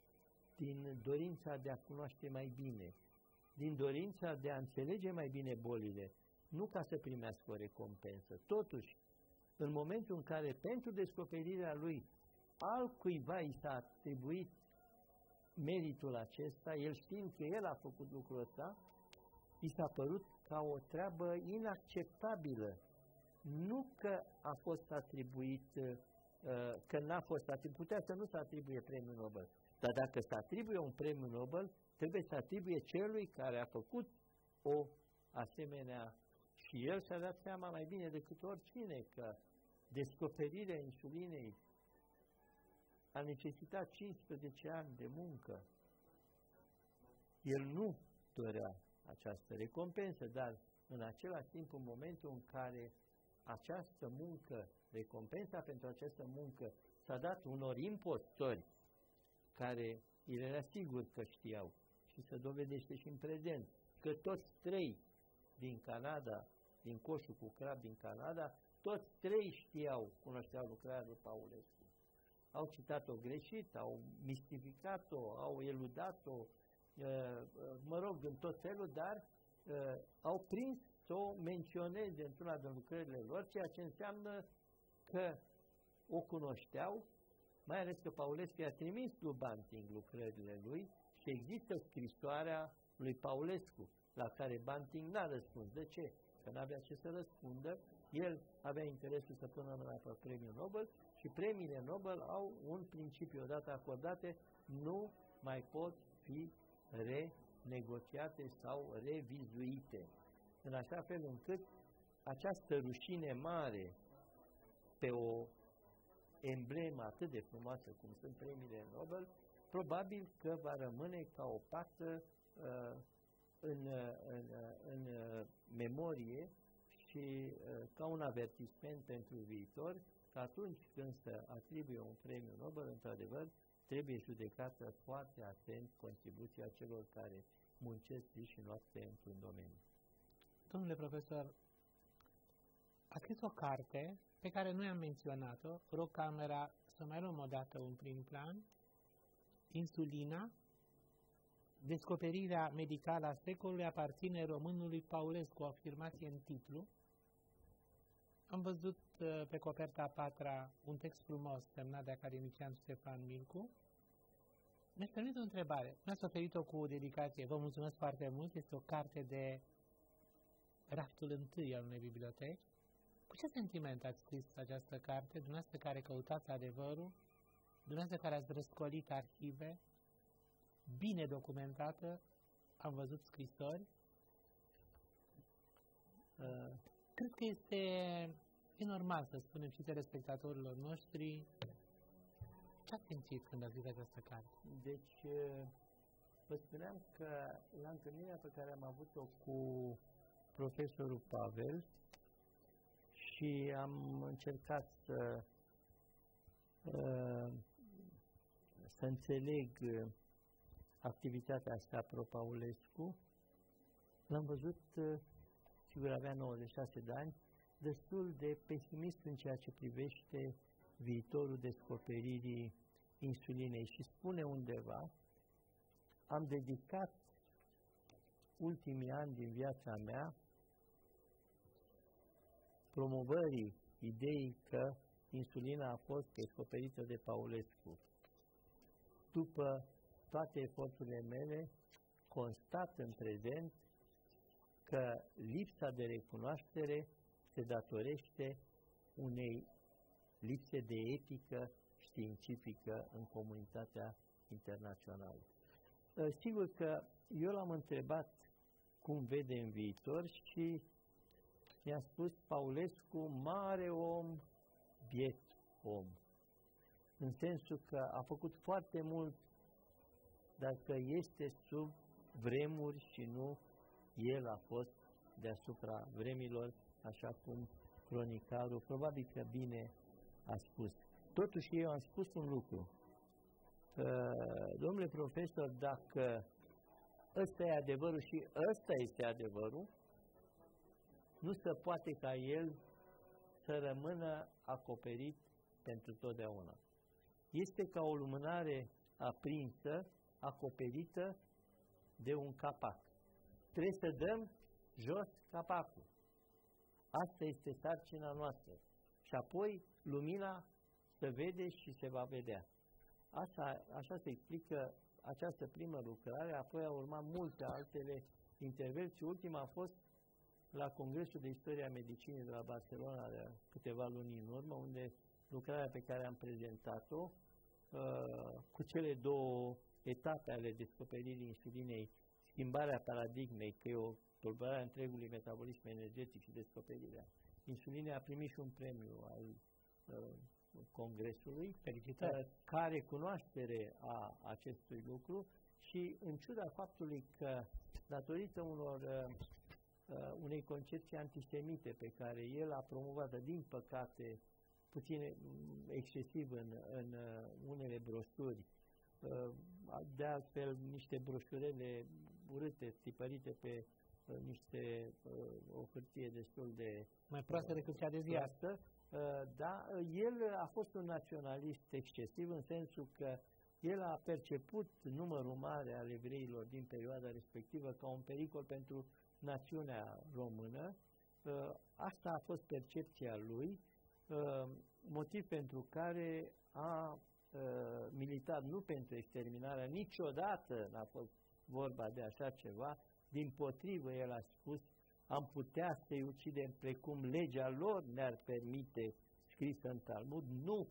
din dorința de a cunoaște mai bine, din dorința de a înțelege mai bine bolile, nu ca să primească o recompensă. Totuși, în momentul în care pentru descoperirea lui altcuiva i s-a atribuit meritul acesta, el știind că el a făcut lucrul ăsta, i s-a părut ca o treabă inacceptabilă. Nu că a fost atribuit, că n-a fost atribuit, putea să nu se atribuie premiul Nobel. Dar dacă se atribuie un premiu Nobel, trebuie să atribuie celui care a făcut o asemenea. Și el și-a dat seama mai bine decât oricine că descoperirea insulinei a necesitat cincisprezece ani de muncă. El nu dorea această recompensă, dar în același timp, în momentul în care această muncă, recompensa pentru această muncă s-a dat unor impostori care el era sigur că știau și se dovedește și în prezent că toți trei din Canada, din coșul cu crab din Canada, toți trei știau, cunoșteau lucrarea lui Paulescu. Au citat-o greșit, au mistificat-o, au eludat-o, mă rog, în tot felul, dar au prins să o menționeze într-una din lucrările lor, ceea ce înseamnă că o cunoșteau, mai ales că Paulescu i-a trimis lui Banting lucrările lui și există scrisoarea lui Paulescu, la care Banting n-a răspuns. De ce? Că n-avea ce să răspundă, el avea interesul să pună mâna pe premiul Nobel și premiile Nobel au un principiu, odată acordate, nu mai pot fi renegociate sau revizuite. În așa fel încât această rușine mare pe o emblemă atât de frumoasă cum sunt premiile Nobel, probabil că va rămâne ca o pată uh, în, în, în memorie și uh, ca un avertisment pentru viitor, că atunci când se atribuie un premiu Nobel, într-adevăr, trebuie judecată foarte atent contribuția celor care muncesc zi și noapte într-un domeniu. Domnule profesor, a scris o carte pe care noi am menționat-o, rog camera să mai luăm o dată un prim plan, Insulina, descoperirea medicală a secolului aparține românului Paulescu, o afirmație în titlu. Am văzut pe coperta a patra un text frumos semnat de academician Ștefan Milcu. Mi-ați permis o întrebare, mi-ați oferit-o cu dedicație, vă mulțumesc foarte mult, este o carte de raftul întâi al unei biblioteci. Cu ce sentiment ați scris această carte, dumneavoastră care căutați adevărul, dumneavoastră care ați răscolit arhive, bine documentată, am văzut scrisori. Uh, cred că este normal să spunem și telespectatorilor noștri ce ați simțit când ați scris această carte. Deci, vă spuneam că la întâlnirea pe care am avut-o cu profesorul Pavel și am încercat să, să înțeleg activitatea asta pro Paulescu. L-am văzut, sigur avea nouăzeci și șase de ani, destul de pesimist în ceea ce privește viitorul descoperirii insulinei și spune undeva, am dedicat ultimii ani din viața mea promovării ideii că insulina a fost descoperită de Paulescu. După toate eforturile mele, constat în prezent că lipsa de recunoaștere se datorește unei lipse de etică științifică în comunitatea internațională. Sigur că eu l-am întrebat cum vede în viitor și mi-a spus Paulescu, mare om, biet om. În sensul că a făcut foarte mult, dar că este sub vremuri și nu el a fost deasupra vremilor, așa cum cronicarul, probabil că bine a spus. Totuși eu am spus un lucru. Domnule profesor, dacă ăsta e adevărul și ăsta este adevărul, nu se poate ca el să rămână acoperit pentru totdeauna. Este ca o lumânare aprinsă, acoperită de un capac. Trebuie să dăm jos capacul. Asta este sarcina noastră. Și apoi lumina se vede și se va vedea. Așa, așa se explică această primă lucrare, apoi a urmat multe altele intervenții. Ultima a fost la Congresul de Istoria Medicinii de la Barcelona de câteva luni în urmă, unde lucrarea pe care am prezentat-o uh, cu cele două etape ale descoperirii insulinei, schimbarea paradigmei, că e o tulburare a întregului metabolism energetic și descoperirea insulinei, a primit și un premiu al uh, Congresului, felicitări, ca recunoaștere a acestui lucru și în ciuda faptului că datorită unor, unei concepții antisemite pe care el a promovat, din păcate, puțin excesiv în, în unele broșuri, de altfel niște broșurele urâte, tipărite pe niște o hârtie destul de mai proastă decât cea de ziua. Da, el a fost un naționalist excesiv în sensul că el a perceput numărul mare al evreilor din perioada respectivă ca un pericol pentru națiunea română. Asta a fost percepția lui, motiv pentru care a uh, militat nu pentru exterminare, niciodată n-a fost vorba de așa ceva, din potrivă el a spus, am putea să-i ucidem precum legea lor ne-ar permite, scrisă în Talmud, nu,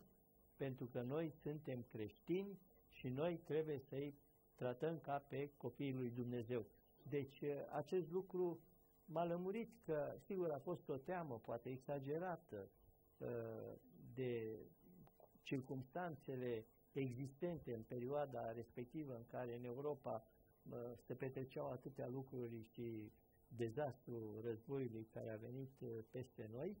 pentru că noi suntem creștini și noi trebuie să-i tratăm ca pe copiii lui Dumnezeu. Deci acest lucru m-a lămurit că, sigur, a fost o teamă, poate exagerată, de circumstanțele existente în perioada respectivă în care în Europa se petreceau atâtea lucruri și dezastrul războiului care a venit peste noi.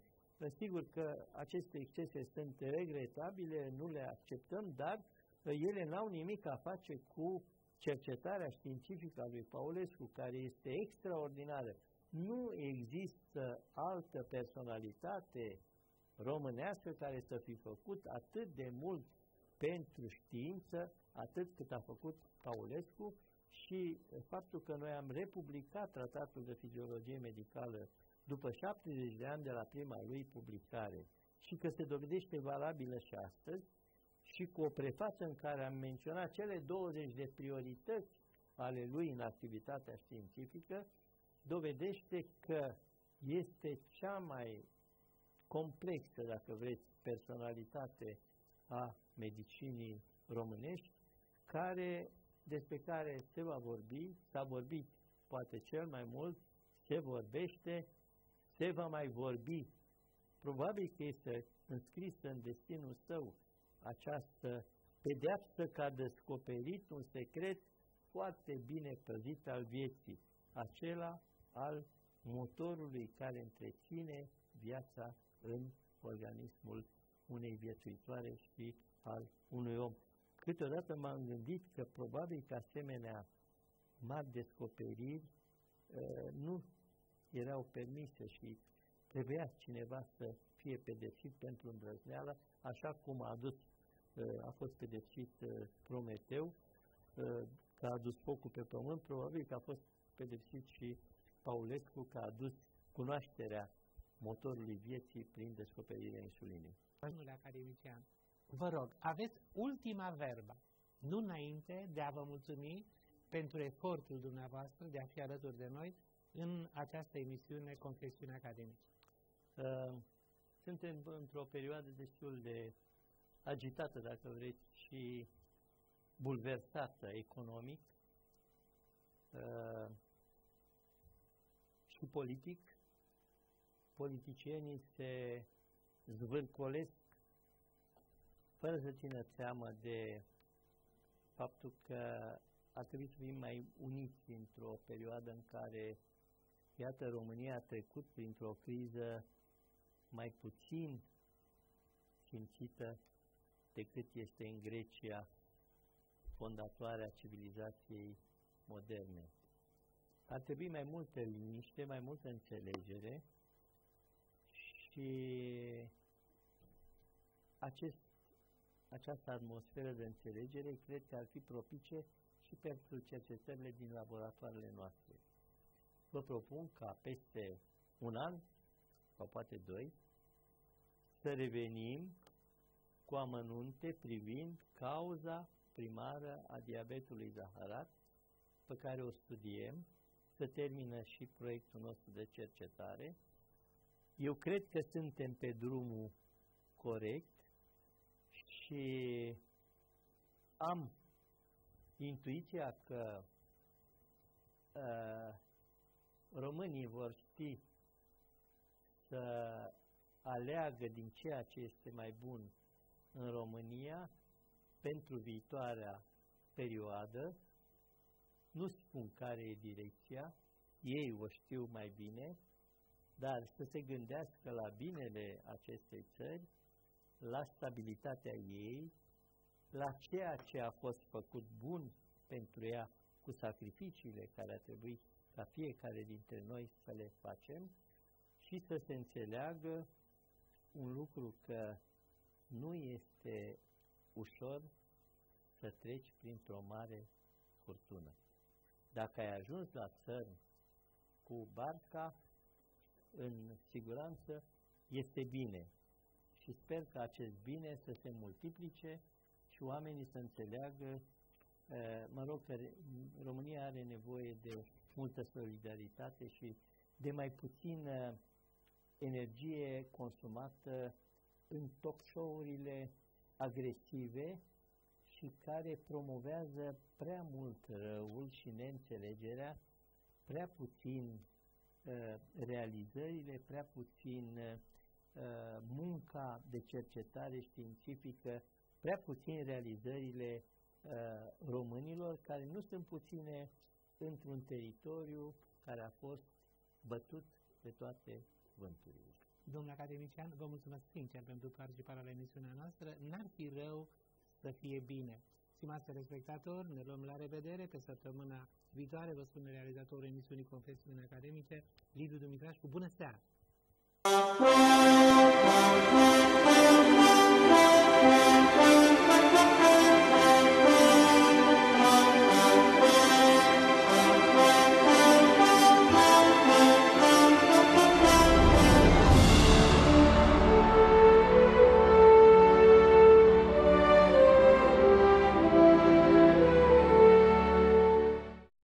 Sigur că aceste excese sunt regretabile, nu le acceptăm, dar ele n-au nimic a face cu cercetarea științifică a lui Paulescu, care este extraordinară. Nu există altă personalitate românească care să fi făcut atât de mult pentru știință, atât cât a făcut Paulescu, și faptul că noi am republicat Tratatul de Fiziologie Medicală după șaptezeci de ani de la prima lui publicare și că se dovedește valabilă și astăzi, și cu o prefață în care am menționat cele douăzeci de priorități ale lui în activitatea științifică, dovedește că este cea mai complexă, dacă vreți, personalitate a medicinii românești, care, despre care se va vorbi, s-a vorbit poate cel mai mult, se vorbește, se va mai vorbi. Probabil că este înscrisă în destinul său această pedeapsă că a descoperit un secret foarte bine păzit al vieții, acela al motorului care întreține viața în organismul unei viețuitoare și al unui om. Câteodată m-am gândit că probabil că asemenea mari descoperiri nu erau permise și trebuia cineva să fie pedepsit pentru îndrăzneală, așa cum a adus, a fost pedepsit Prometeu, că a adus focul pe pământ, probabil că a fost pedepsit și Paulescu, că a adus cunoașterea motorului vieții prin descoperirea insulinei. Domnule academician, vă rog, aveți ultima verbă, nu înainte de a vă mulțumi pentru efortul dumneavoastră de a fi alături de noi în această emisiune Confesiuni Academice. Uh, suntem într-o perioadă destul de agitată, dacă vreți, și bulversată economic uh, și politic. Politicienii se zvârcolesc fără să țină seama de faptul că ar trebui să fim mai uniți într-o perioadă în care, iată, România a trecut printr-o criză mai puțin simțită decât este în Grecia, fondatoarea civilizației moderne. Ar trebui mai multă liniște, mai multă înțelegere. Și acest, această atmosferă de înțelegere cred că ar fi propice și pentru cercetările din laboratoarele noastre. Vă propun ca peste un an, sau poate doi, să revenim cu amănunte privind cauza primară a diabetului zaharat, pe care o studiem, să termină și proiectul nostru de cercetare. Eu cred că suntem pe drumul corect și am intuiția că uh, românii vor ști să aleagă din ceea ce este mai bun în România pentru viitoarea perioadă. Nu spun care e direcția, ei o știu mai bine, dar să se gândească la binele acestei țări, la stabilitatea ei, la ceea ce a fost făcut bun pentru ea cu sacrificiile care a trebuit ca fiecare dintre noi să le facem și să se înțeleagă un lucru că nu este ușor să treci printr-o mare furtună. Dacă ai ajuns la țărm cu barca, în siguranță este bine și sper că acest bine să se multiplice și și oamenii să înțeleagă, mă rog, că România are nevoie de multă solidaritate și de mai puțină energie consumată în talk show-urile agresive și care promovează prea mult răul și neînțelegerea, prea puțin realizările, prea puțin munca de cercetare științifică, prea puțin realizările românilor, care nu sunt puține într-un teritoriu care a fost bătut pe toate vânturile. Domnule academician, vă mulțumesc sincer pentru participarea la emisiunea noastră. N-ar fi rău să fie bine. Stimați respectatori, ne luăm la revedere pe săptămâna viitoare. Vă spune realizatorul emisiunii Confesiuni Academice, Liviu Dumitrascu. Bună seara!